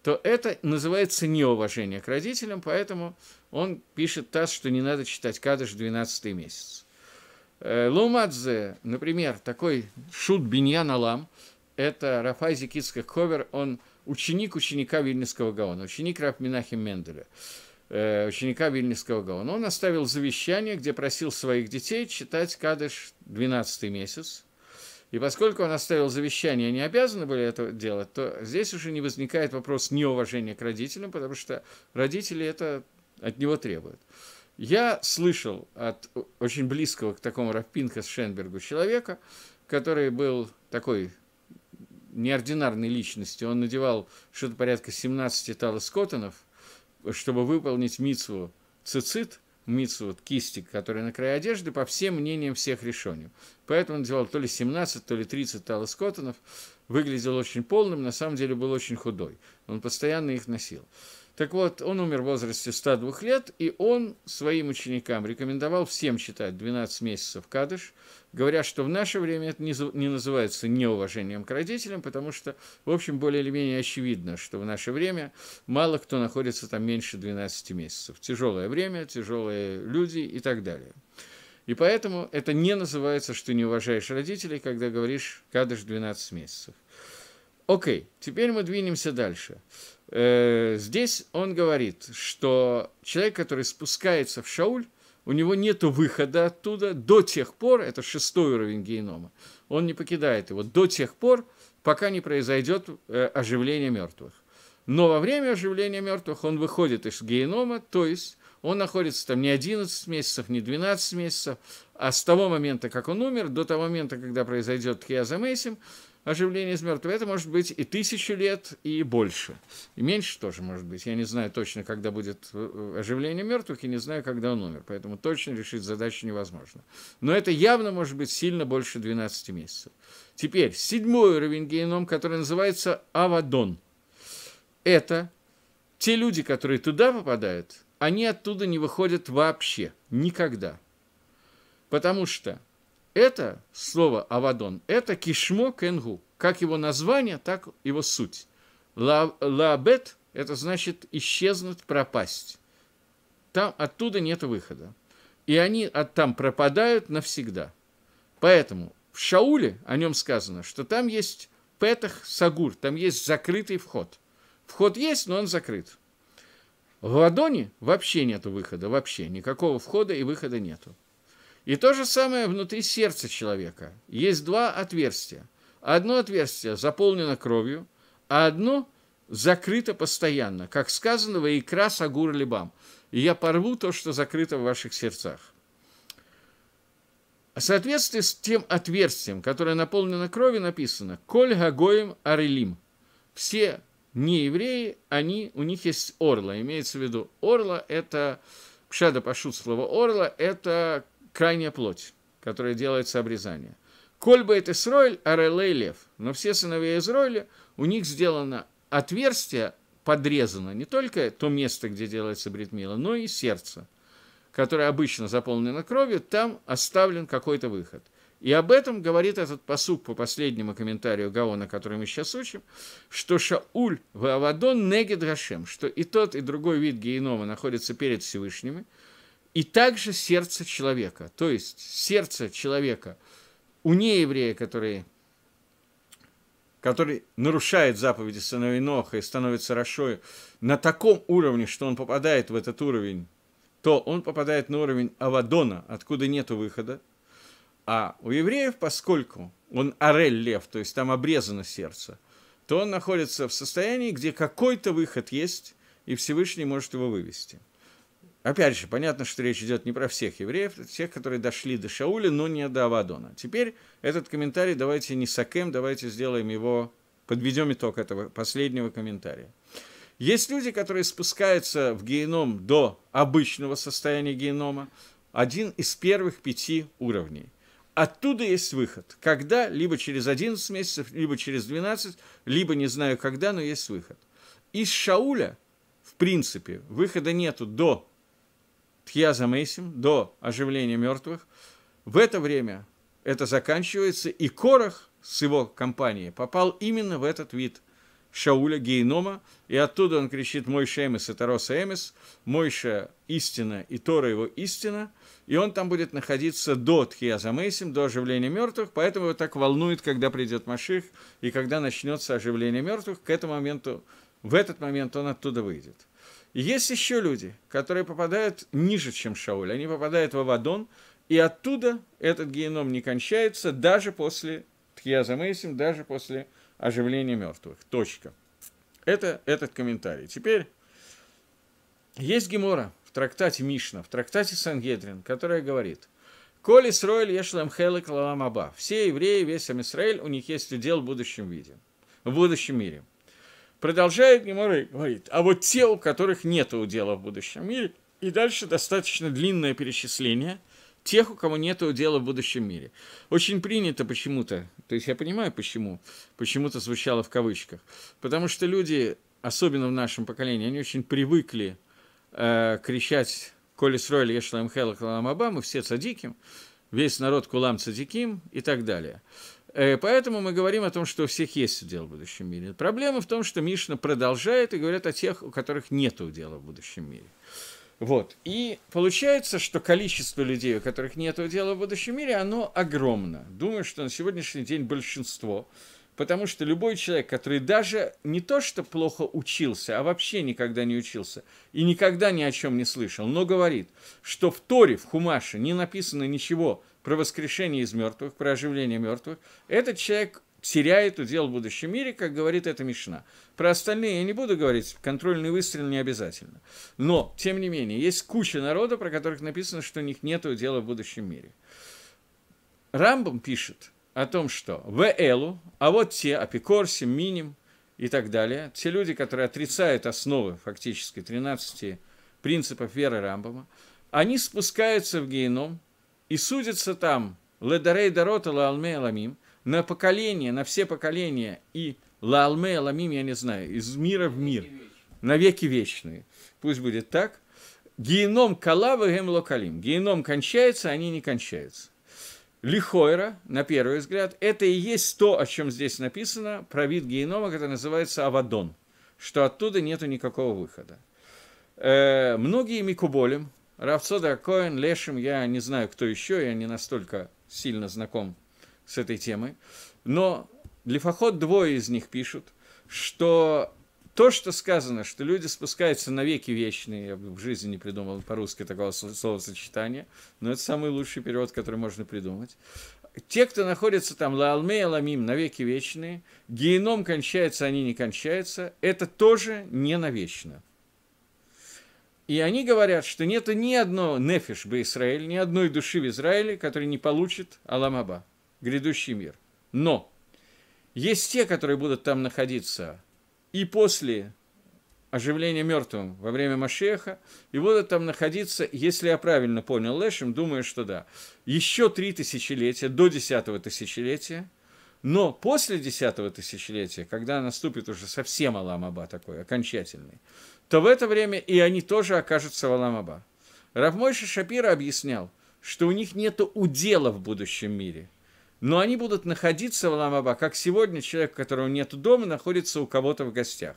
то это называется неуважение к родителям, поэтому он пишет Тас, что не надо читать кадыш в двенадцатый месяц. Лоумадзе, например, такой шут Биньян Алам, это Рафай Зикицких Ховер, он ученик ученика Вильнюсского Гаона, ученик Рав Менахем Менделя. ученика Вильнюсского Гаона. Он оставил завещание, где просил своих детей читать кадыш двенадцатый месяц. И поскольку он оставил завещание, они обязаны были это делать, то здесь уже не возникает вопрос неуважения к родителям, потому что родители это от него требуют. Я слышал от очень близкого к такому Равпинка с Шенбергу человека, который был такой неординарной личностью. Он надевал что-то порядка семнадцати талос-коттонов, чтобы выполнить мицву цицит, мицву кистик, который на крае одежды, по всем мнениям всех решений. Поэтому он делал то ли семнадцать, то ли тридцать талос-коттонов, выглядел очень полным, на самом деле был очень худой. Он постоянно их носил. Так вот, он умер в возрасте ста двух лет, и он своим ученикам рекомендовал всем читать двенадцать месяцев кадыш, говоря, что в наше время это не называется неуважением к родителям, потому что, в общем, более или менее очевидно, что в наше время мало кто находится там меньше двенадцати месяцев. Тяжелое время, тяжелые люди и так далее. И поэтому это не называется, что не уважаешь родителей, когда говоришь кадыш двенадцать месяцев. Окей, теперь мы двинемся дальше. Здесь он говорит, что человек, который спускается в Шеоль, у него нет выхода оттуда до тех пор, это шестой уровень генома, он не покидает его до тех пор, пока не произойдет оживление мертвых. Но во время оживления мертвых он выходит из генома, то есть он находится там не одиннадцать месяцев, не двенадцать месяцев, а с того момента, как он умер, до того момента, когда произойдет тхия замейсим, оживление из мертвых, это может быть и тысячу лет, и больше. И меньше тоже может быть. Я не знаю точно, когда будет оживление мертвых, и не знаю, когда он умер. Поэтому точно решить задачу невозможно. Но это явно может быть сильно больше двенадцати месяцев. Теперь седьмой уровень геном, который называется Авадон. Это те люди, которые туда попадают, они оттуда не выходят вообще. Никогда. Потому что это слово «авадон» – это «кишмо кенгу». Как его название, так его суть. «Лаабет» – это значит «исчезнуть, пропасть». Там оттуда нет выхода. И они там пропадают навсегда. Поэтому в Шауле о нем сказано, что там есть «петах сагур», там есть закрытый вход. Вход есть, но он закрыт. В «авадоне» вообще нет выхода, вообще никакого входа и выхода нету. И то же самое внутри сердца человека. Есть два отверстия. Одно отверстие заполнено кровью, а одно закрыто постоянно, как сказано в «Икра сагур либам». И я порву то, что закрыто в ваших сердцах. В соответствии с тем отверстием, которое наполнено кровью, написано «Коль гагоем арелим». Все неевреи, они, у них есть орла. Имеется в виду орла – это, пшада пашут слово орла – это крайняя плоть, которая делается обрезание. «Коль бейт Исроэль, арелей лев». Но все сыновья Израиля, у них сделано отверстие, подрезано не только то место, где делается бритмила, но и сердце, которое обычно заполнено кровью, там оставлен какой-то выход. И об этом говорит этот пасук по последнему комментарию Гаона, который мы сейчас учим, что «Шауль ваавадон негед Гашем», что и тот, и другой вид генома находится перед Всевышними, и также сердце человека, то есть сердце человека, у нееврея, который, который нарушает заповеди сыновей Ноха и становится рашою, на таком уровне, что он попадает в этот уровень, то он попадает на уровень Авадона, откуда нет выхода. А у евреев, поскольку он арель лев, то есть там обрезано сердце, то он находится в состоянии, где какой-то выход есть, и Всевышний может его вывести. Опять же, понятно, что речь идет не про всех евреев, а тех, которые дошли до Шауля, но не до Авадона. Теперь этот комментарий давайте не сакем, давайте сделаем его, подведем итог этого последнего комментария. Есть люди, которые спускаются в геном до обычного состояния генома, один из первых пяти уровней. Оттуда есть выход, когда, либо через одиннадцать месяцев, либо через двенадцать, либо не знаю когда, но есть выход. Из Шауля, в принципе, выхода нету до Тхьяза Мейсим, до оживления мертвых. В это время это заканчивается, и Корах с его компанией попал именно в этот вид Шауля, Геинома, и оттуда он кричит «Мойше Эмес и Тароса Эмес», «Мойше истина и Тора его истина», и он там будет находиться до Тхьяза Мейсим, до оживления мертвых, поэтому его так волнует, когда придет Маших и когда начнется оживление мертвых, к этому моменту, в этот момент он оттуда выйдет. И есть еще люди, которые попадают ниже, чем Шауль, они попадают в Авадон, и оттуда этот геном не кончается даже после Тхьяза Мейсим, даже после оживления мертвых. Точка. Это этот комментарий. Теперь есть гемора в трактате Мишна, в трактате Сангедрин, которая говорит: «Коль Исроэль ешлам хелек лалам аба». Все евреи, весь ам Исраэль, у них есть удел в будущем виде, в будущем мире. Продолжает гемора и говорит: а вот те, у которых нет удела в будущем мире, и дальше достаточно длинное перечисление тех, у кого нет удела в будущем мире. Очень принято почему-то, то есть я понимаю, почему, почему-то звучало в кавычках, потому что люди, особенно в нашем поколении, они очень привыкли э, кричать «Коль Исроэль ешлам хелек лалам аба», мы все цадиким, весь народ кулам цадиким и так далее. Э, поэтому мы говорим о том, что у всех есть удел в будущем мире. Проблема в том, что Мишна продолжает и говорит о тех, у которых нет удела в будущем мире. Вот. И получается, что количество людей, у которых нет дела в будущем мире, оно огромно. Думаю, что на сегодняшний день большинство. Потому что любой человек, который даже не то что плохо учился, а вообще никогда не учился и никогда ни о чем не слышал, но говорит, что в Торе, в Хумаше не написано ничего про воскрешение из мертвых, про оживление мертвых, этот человек теряет удел в будущем мире, как говорит эта Мишна. Про остальные я не буду говорить, контрольный выстрел не обязательно. Но, тем не менее, есть куча народа, про которых написано, что у них нет удела в будущем мире. Рамбам пишет о том, что «Вэлу», а вот те, апикорси, миним и так далее, те люди, которые отрицают основы, фактически, тринадцати принципов веры Рамбама, они спускаются в геном и судятся там «Ледарей дарота лаалме ламим», на поколение, на все поколения, и лаалме, ламим, я не знаю, из мира в мир, навеки вечные. Пусть будет так. Геном калавы гэм локалим. Геном кончается, они не кончаются. Лихойра, на первый взгляд, это и есть то, о чем здесь написано, про вид генома, который называется Авадон, что оттуда нету никакого выхода. Э, многие микуболим, Равцода Коэн, Лешем, я не знаю, кто еще, я не настолько сильно знаком с этой темой, но лифахот двое из них пишут, что то, что сказано, что люди спускаются на веки вечные, я в жизни не придумал по-русски такого словосочетания, но это самый лучший перевод, который можно придумать. Те, кто находится там, лаалме, ламим, на веки вечные, геном кончается, они не кончаются, это тоже не навечно. И они говорят, что нет ни одного нефиш бы Израиль, ни одной души в Израиле, которая не получит аламаба, грядущий мир. Но есть те, которые будут там находиться и после оживления мертвым во время Машеха, и будут там находиться, если я правильно понял Лешем, думаю, что да, еще три тысячелетия, до десятого тысячелетия, но после десятого тысячелетия, когда наступит уже совсем Алам-Аба такой, окончательный, то в это время и они тоже окажутся в Алам-Аба. Рав Мойше Шапиро объяснял, что у них нет удела в будущем мире, но они будут находиться в Алам-Аба, как сегодня человек, у которого нет дома, находится у кого-то в гостях.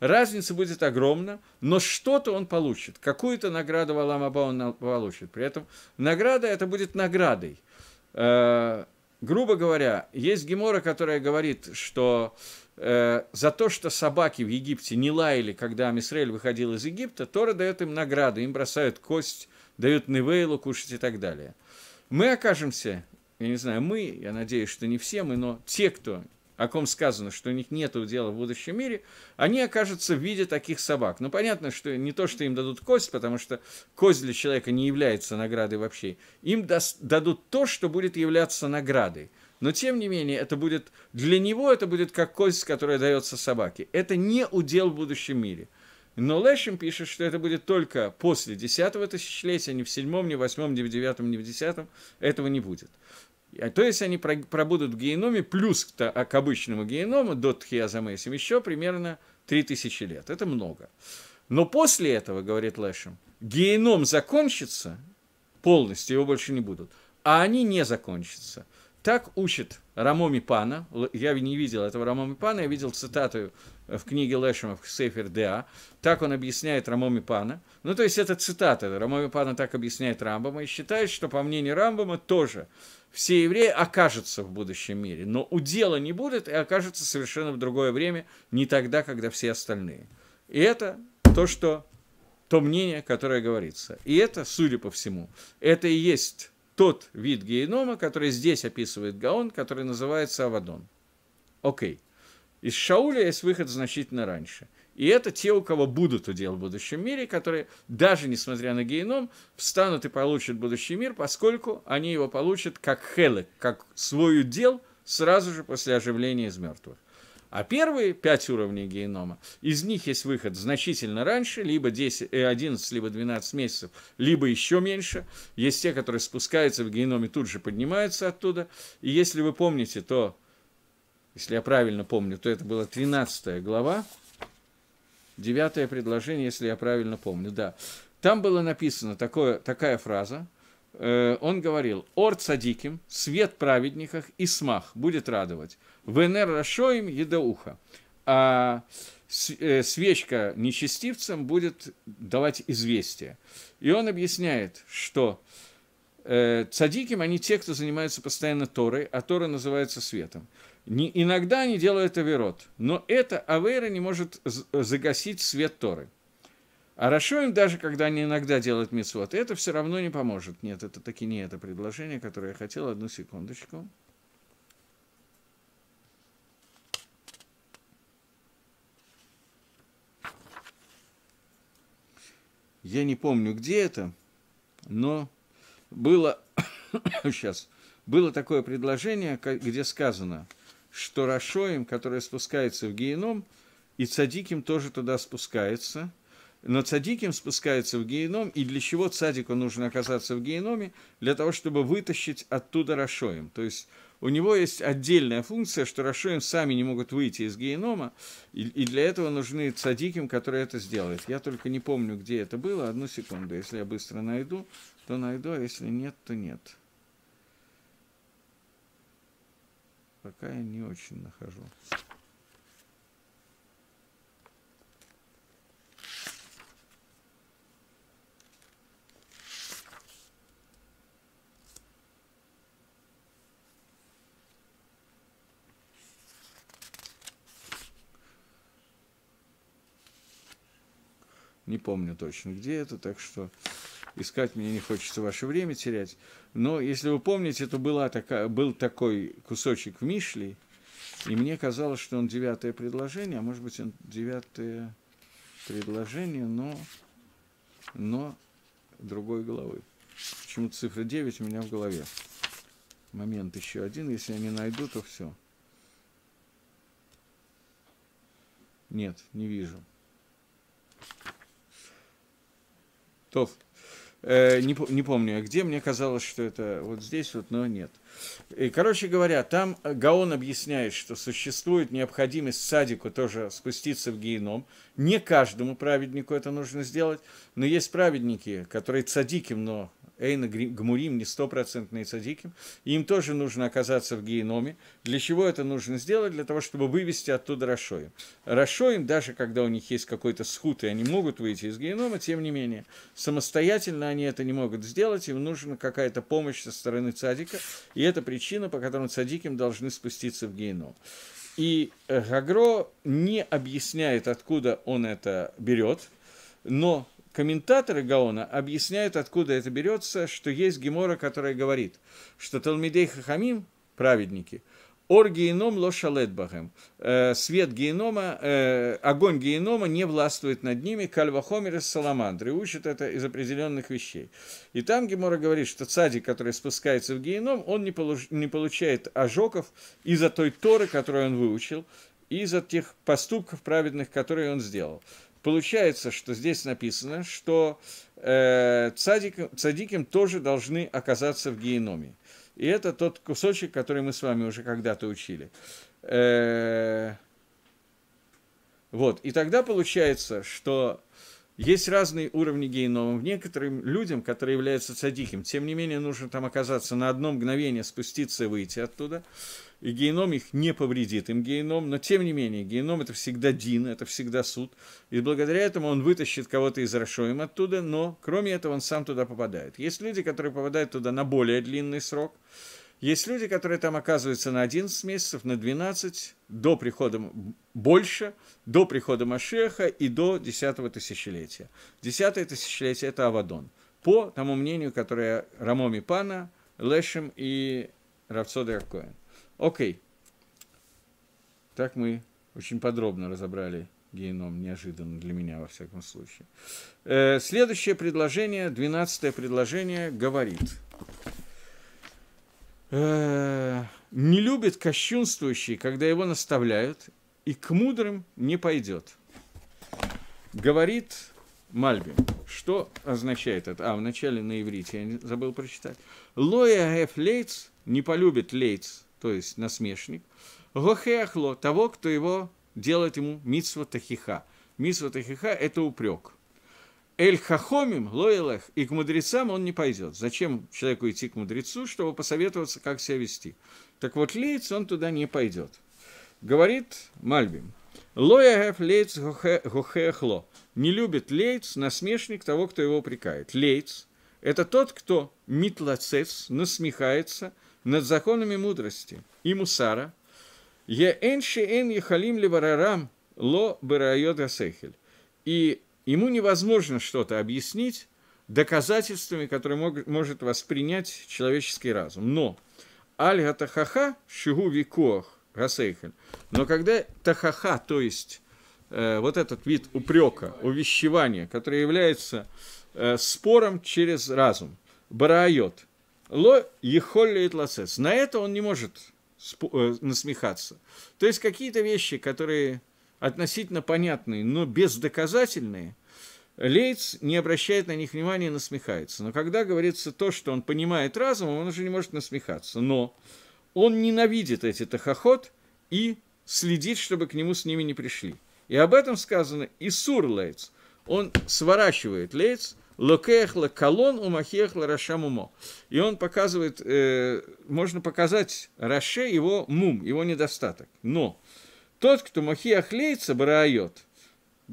Разница будет огромна, но что-то он получит, какую-то награду в Алам-Аба он получит. При этом награда это будет наградой. Э-э- грубо говоря, есть гемора, которая говорит, что э- за то, что собаки в Египте не лаяли, когда ам Исраэль выходил из Египта, Тора дает им награду, им бросают кость, дают невейлу кушать и так далее. Мы окажемся... Я не знаю, мы, я надеюсь, что не все мы, но те, кто, о ком сказано, что у них нет дела в будущем мире, они окажутся в виде таких собак. Ну, понятно, что не то, что им дадут кость, потому что кость для человека не является наградой вообще. Им дадут то, что будет являться наградой. Но, тем не менее, это будет, для него это будет как кость, которая дается собаке. Это не удел в будущем мире. Но Лешем пишет, что это будет только после десятого тысячелетия, ни в седьмом, ни в восьмом, ни в девятом, ни в десятом, этого не будет. То есть они пробудут в геноме плюс к обычному геному до Тхиазамесим еще примерно три тысячи лет. Это много. Но после этого, говорит Лешем, геном закончится полностью, его больше не будут, а они не закончатся. Так учит Рамоми Пана. Я не видел этого Рамоми Пана, я видел цитату в книге Лешема в Сейфер Деа. Так он объясняет Рамоми Пана. Ну, то есть это цитата. Рамоми Пана так объясняет Рамбама и считает, что, по мнению Рамбама, тоже все евреи окажутся в будущем мире, но удела не будет и окажутся совершенно в другое время, не тогда, когда все остальные. И это то, что, то мнение, которое говорится. И это, судя по всему, это и есть тот вид генома, который здесь описывает Гаон, который называется Авадон. Окей. Из Шауля есть выход значительно раньше. И это те, у кого будут удел в будущем мире, которые, даже несмотря на геном, встанут и получат будущий мир, поскольку они его получат как хелек, как свой удел сразу же после оживления из мертвых. А первые пять уровней генома, из них есть выход значительно раньше, либо десять, одиннадцать, либо двенадцать месяцев, либо еще меньше. Есть те, которые спускаются в геноме, тут же поднимаются оттуда. И если вы помните, то, если я правильно помню, то это была тринадцатая глава, девятое предложение, если я правильно помню, да. Там была написана такое, такая фраза. Он говорил: «Ор цадиким, свет праведниках, и смах будет радовать, венер рашоим едауха, а свечка нечестивцам будет давать известие». И он объясняет, что цадиким они те, кто занимаются постоянно Торой, а Тора называется светом. Иногда они делают аверот, но эта авера не может загасить свет Торы. А рашоим, даже когда они иногда делают мицвот, это все равно не поможет. Нет, это таки не это предложение, которое я хотел. Одну секундочку. Я не помню, где это, но было, сейчас, было такое предложение, где сказано, что рашоим, которое спускается в геном, и цадиким тоже туда спускается. Но цадиким спускается в геном, и для чего цадику нужно оказаться в геноме? Для того, чтобы вытащить оттуда рашоим. То есть у него есть отдельная функция, что рашоим сами не могут выйти из генома, и для этого нужны цадиким, которые это сделают. Я только не помню, где это было. Одну секунду. Если я быстро найду, то найду, а если нет, то нет. Пока я не очень нахожу. Не помню точно, где это, так что искать мне не хочется ваше время терять. Но, если вы помните, то была такая, был такой кусочек в Мишлей, и мне казалось, что он девятое предложение, а может быть, он девятое предложение, но, но другой головы. Почему-то цифра девять у меня в голове. Момент еще один, если я не найду, то все. Нет, не вижу. Э, не, не помню, а где, мне казалось, что это вот здесь, вот, но нет. И, короче говоря, там Гаон объясняет, что существует необходимость садику тоже спуститься в геном. Не каждому праведнику это нужно сделать, но есть праведники, которые цадиким, но эйна гмурим не стопроцентные цадиким, и им тоже нужно оказаться в геноме. Для чего это нужно сделать? Для того, чтобы вывести оттуда рашоим. Рашоим, даже когда у них есть какой-то схут, и они могут выйти из генома, тем не менее, самостоятельно они это не могут сделать, им нужна какая-то помощь со стороны цадика, и это причина, по которой цадиким должны спуститься в геном. И Гагро не объясняет, откуда он это берет, но комментаторы Гаона объясняют, откуда это берется, что есть гемора, которая говорит, что Талмидей Хахамим, праведники, Ор геном ло шалет бахэм, свет генома, э, огонь генома не властвует над ними, кальвахомер из саламандры, учат это из определенных вещей. И там Гемора говорит, что цадик, который спускается в геном, он не, получ, не получает ожогов из-за той Торы, которую он выучил, из-за тех поступков праведных, которые он сделал. Получается, что здесь написано, что э, цадик, цадиким тоже должны оказаться в геноме. И это тот кусочек, который мы с вами уже когда-то учили. Вот, и тогда получается, что есть разные уровни геинома. Некоторым людям, которые являются цадиким, тем не менее нужно там оказаться на одно мгновение, спуститься и выйти оттуда. И геном их не повредит, им геном, но тем не менее, геном – это всегда дин, это всегда суд, и благодаря этому он вытащит кого-то из Рашоим оттуда, но кроме этого он сам туда попадает. Есть люди, которые попадают туда на более длинный срок, есть люди, которые там оказываются на одиннадцать месяцев, на двенадцать, до прихода больше, до прихода Машеха и до десятого тысячелетия. Десятое тысячелетие – это Авадон, по тому мнению, которое Рамоми Пана, Лешем и Равцода Коэн. Окей. Okay. Так мы очень подробно разобрали геном, неожиданно для меня, во всяком случае. Э, следующее предложение, двенадцатое предложение, говорит. Э, «Не любит кощунствующий, когда его наставляют, и к мудрым не пойдет». Говорит Мальбим. Что означает это? А, вначале на иврите я забыл прочитать. «Лоя эф лейц» – «не полюбит лейц», то есть насмешник, гохеахло, того, кто его делает ему мицва тахиха. Мицва тахиха – это упрек. Эль хахомим лоэлэх, и к мудрецам он не пойдет. Зачем человеку идти к мудрецу, чтобы посоветоваться, как себя вести? Так вот, лейц, он туда не пойдет. Говорит Мальбим, лоэгэф лейц гохеахло, не любит лейц, насмешник того, кто его упрекает. Лейц – это тот, кто митлацец, насмехается над законами мудрости и мусара, и ему невозможно что-то объяснить доказательствами, которые мог, может воспринять человеческий разум. Но аль-гатахаха шигу викох гасейхель, но когда тахаха, то есть э, вот этот вид упрека, увещевания, который является э, спором через разум, бараайот, ло ехоллит лацец. На это он не может насмехаться. То есть какие-то вещи, которые относительно понятные, но бездоказательные, лейц не обращает на них внимания и насмехается. Но когда говорится то, что он понимает разумом, он уже не может насмехаться. Но он ненавидит эти тахахот и следит, чтобы к нему с ними не пришли. И об этом сказано «Исур лейц». Он сворачивает лейц, «Локеехла колон умахехла раша мумо». И он показывает, э, можно показать раше его мум, его недостаток. Но тот, кто махиях лейца бараайот,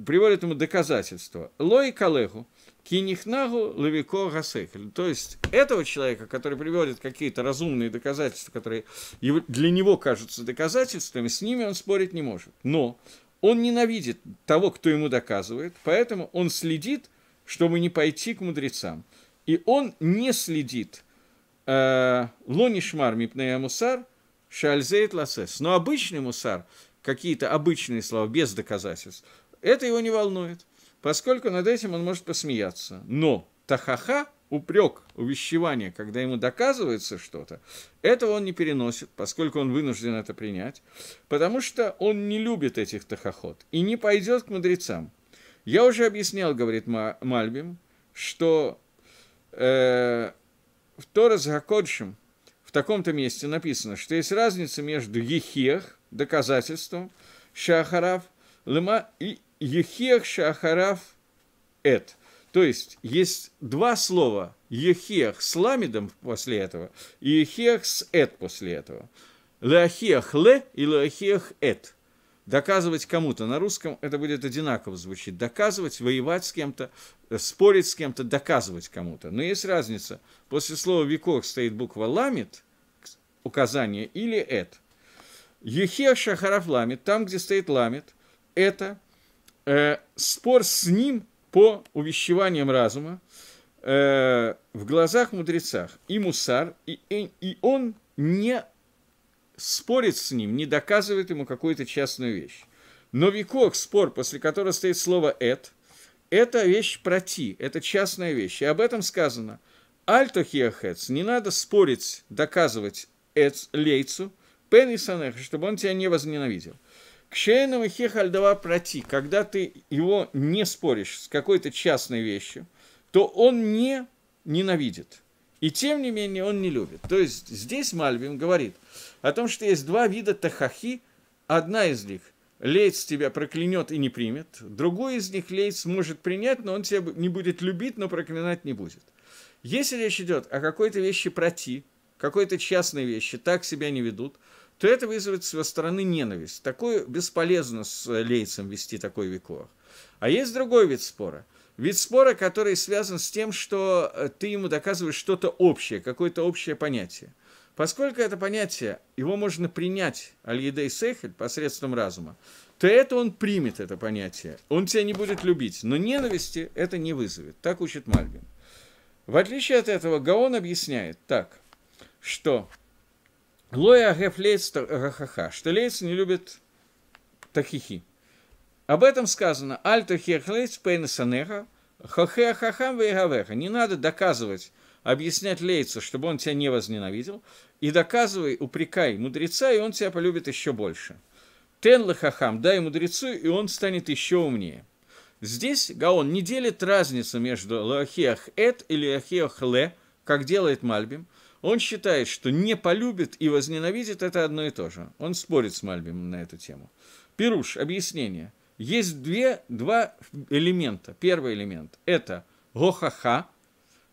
приводит ему доказательство. «Лой калеху кинихнагу лавико гасехель». То есть этого человека, который приводит какие-то разумные доказательства, которые для него кажутся доказательствами, с ними он спорить не может. Но он ненавидит того, кто ему доказывает, поэтому он следит, чтобы не пойти к мудрецам. И он не следит лонишмар мипнея мусар шальзеет ласес. Но обычный мусар, какие-то обычные слова, без доказательств, это его не волнует, поскольку над этим он может посмеяться. Но тахаха, упрек, увещевание, когда ему доказывается что-то, этого он не переносит, поскольку он вынужден это принять, потому что он не любит этих тахахот и не пойдет к мудрецам. Я уже объяснял, говорит Мальбим, что э, в Торас Гакодшим в таком-то месте написано, что есть разница между ехех, доказательством, шахараф, лыма и ехех, шахараф, эт. То есть, есть два слова ехех с ламидом после этого и ехех с эт после этого. Лахех ле и лахех эт. Доказывать кому-то. На русском это будет одинаково звучить. Доказывать, воевать с кем-то, спорить с кем-то, доказывать кому-то. Но есть разница. После слова «викох» стоит буква «ламит», указание, или «эт». «Ехех шахараф ламит», там, где стоит «ламит», это э, спор с ним по увещеваниям разума э, в глазах мудрецах. И мусар, и, и он не спорит с ним, не доказывает ему какую-то частную вещь. Но викок, спор, после которого стоит слово «эт», это вещь проти, это частная вещь. И об этом сказано. Альтохиахец, не надо спорить, доказывать эц, лейцу, пен и санех, чтобы он тебя не возненавидел. Кшейнам и хехальдова проти, когда ты его не споришь с какой-то частной вещью, то он не ненавидит. И тем не менее он не любит. То есть здесь Мальбим говорит о том, что есть два вида тахахи. Одна из них лейц тебя проклянет и не примет. Другой из них лейц может принять, но он тебя не будет любить, но проклинать не будет. Если речь идет о какой-то вещи проти, какой-то частной вещи, так себя не ведут, то это вызовет с его стороны ненависть. Такое бесполезно с лейцем вести такой викуах. А есть другой вид спора. Вид спора, который связан с тем, что ты ему доказываешь что-то общее, какое-то общее понятие. Поскольку это понятие, его можно принять аль-едей сехель посредством разума, то это он примет, это понятие. Он тебя не будет любить, но ненависти это не вызовет. Так учит Мальбим. В отличие от этого, Гаон объясняет так, что Лоя Агеф Лейц Гахаха, что Лейц не любит Тахихи. Об этом сказано Аль Тахих Лейц Пейнесанеха Хохе Хахам Вейгавеха. Не надо доказывать, объяснять Лейцу, чтобы он тебя не возненавидел, и доказывай, упрекай мудреца, и он тебя полюбит еще больше. Тен Лахахам, дай мудрецу, и он станет еще умнее. Здесь Гаон не делит разницу между Лахиах Эт и Лахиах Ле, как делает Мальбим. Он считает, что не полюбит и возненавидит – это одно и то же. Он спорит с Мальбимом на эту тему. Пируш, объяснение. Есть две, два элемента. Первый элемент – это гохаха,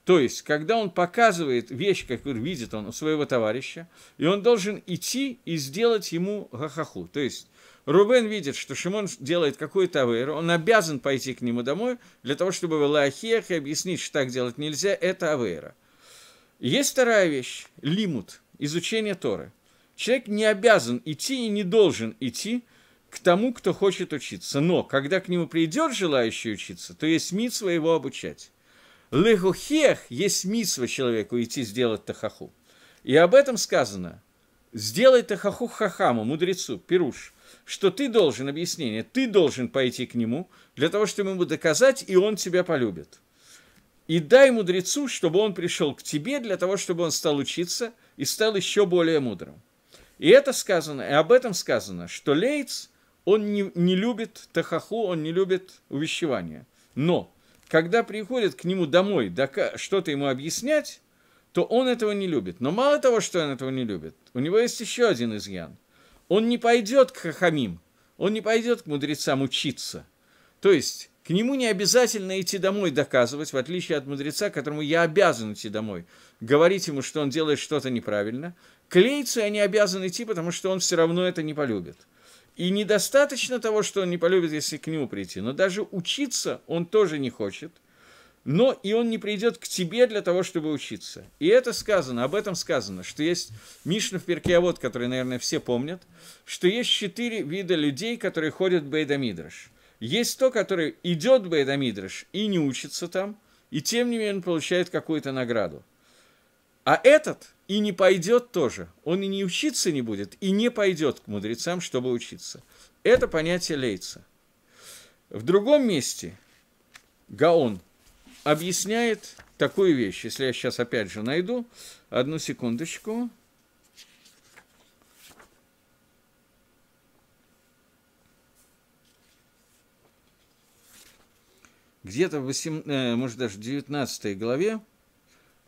то есть, когда он показывает вещь, которую видит он у своего товарища, и он должен идти и сделать ему гохаху. То есть, Рубен видит, что Шимон делает какую-то авейру, он обязан пойти к нему домой для того, чтобы в лахиях и объяснить, что так делать нельзя – это авейра. Есть вторая вещь – лимут, изучение Торы. Человек не обязан идти и не должен идти к тому, кто хочет учиться. Но когда к нему придет желающий учиться, то есть мицва его обучать. Легухех – есть мицва человеку идти сделать тахаху. И об этом сказано – сделай тахаху хахаму, мудрецу, пируш, что ты должен, объяснение, ты должен пойти к нему для того, чтобы ему доказать, и он тебя полюбит. И дай мудрецу, чтобы он пришел к тебе для того, чтобы он стал учиться и стал еще более мудрым. И это сказано, и об этом сказано, что лейц, он не, не любит тахаху, он не любит увещевания. Но, когда приходит к нему домой что-то ему объяснять, то он этого не любит. Но мало того, что он этого не любит, у него есть еще один изъян. Он не пойдет к хахамим, он не пойдет к мудрецам учиться. То есть, к нему не обязательно идти домой доказывать, в отличие от мудреца, которому я обязан идти домой, говорить ему, что он делает что-то неправильно. К лейцу я не обязан идти, потому что он все равно это не полюбит. И недостаточно того, что он не полюбит, если к нему прийти, но даже учиться он тоже не хочет, но и он не придет к тебе для того, чтобы учиться. И это сказано, об этом сказано, что есть Мишна в Перкей Авот, который, наверное, все помнят, что есть четыре вида людей, которые ходят в Бей-Мидраш. Есть то, который идет в Бей-Мидраш и не учится там, и тем не менее он получает какую-то награду. А этот и не пойдет тоже, он и не учиться не будет, и не пойдет к мудрецам, чтобы учиться. Это понятие лейца. В другом месте Гаон объясняет такую вещь, если я сейчас опять же найду, одну секундочку. Где-то в восемнадцатой, может даже в девятнадцатой главе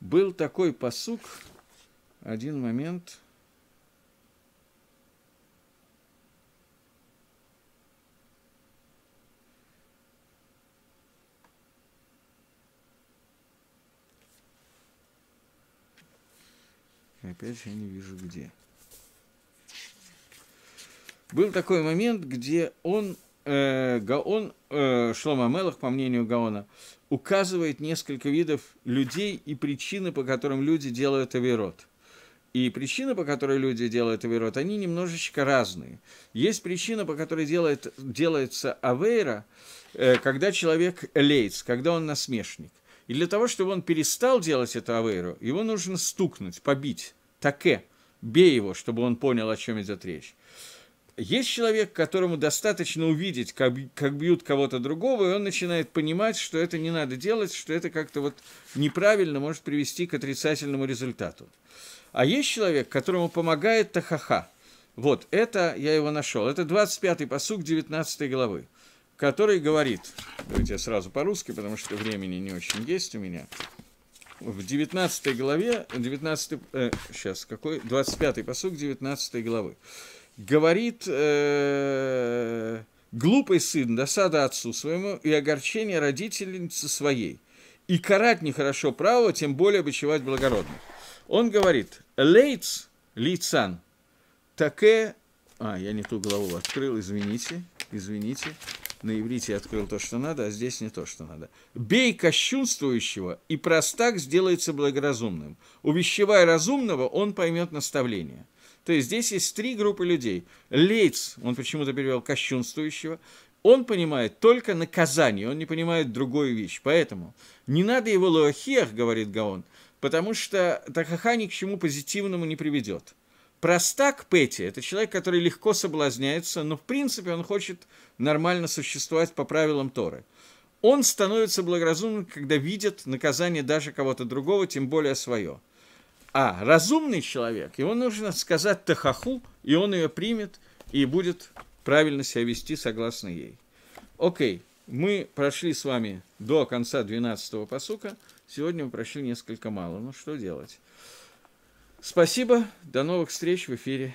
был такой пасук, один момент, опять же я не вижу где, был такой момент, где он, Гаон, Шломо ха-Мелех, по мнению Гаона, указывает несколько видов людей и причины, по которым люди делают авейрот. И причины, по которой люди делают авейрот, они немножечко разные. Есть причина, по которой делает, делается авейра, когда человек лейц, когда он насмешник. И для того, чтобы он перестал делать эту авейру, его нужно стукнуть, побить, таке, бей его, чтобы он понял, о чем идет речь. Есть человек, которому достаточно увидеть, как, как бьют кого-то другого, и он начинает понимать, что это не надо делать, что это как-то вот неправильно может привести к отрицательному результату. А есть человек, которому помогает тахаха. Вот, это я его нашел. Это двадцать пятый пасук девятнадцатой главы, который говорит... Давайте я сразу по-русски, потому что времени не очень есть у меня. в девятнадцатой главе, девятнадцатый, э, сейчас, какой, двадцать пятый пасук девятнадцатой главы, говорит, э, глупый сын, досада отцу своему и огорчение родительницы своей, и карать нехорошо право, тем более бичевать благородных. Он говорит, лейц, лейцан, таке, а, я не ту главу открыл, извините, извините, на иврите я открыл то, что надо, а здесь не то, что надо. «Бей кощунствующего, и простак сделается благоразумным. Увещевая разумного, он поймет наставление». То есть здесь есть три группы людей. Лейц, он почему-то перевел кощунствующего, он понимает только наказание, он не понимает другую вещь. Поэтому не надо его лоахиях, говорит Гаон, потому что тахаха ни к чему позитивному не приведет. Простак Петти – это человек, который легко соблазняется, но в принципе он хочет нормально существовать по правилам Торы. Он становится благоразумным, когда видит наказание даже кого-то другого, тем более свое. А разумный человек, ему нужно сказать тахаху, и он ее примет, и будет правильно себя вести согласно ей. Окей, мы прошли с вами до конца двенадцатого пасука, сегодня мы прошли несколько мало, ну что делать? Спасибо, до новых встреч в эфире.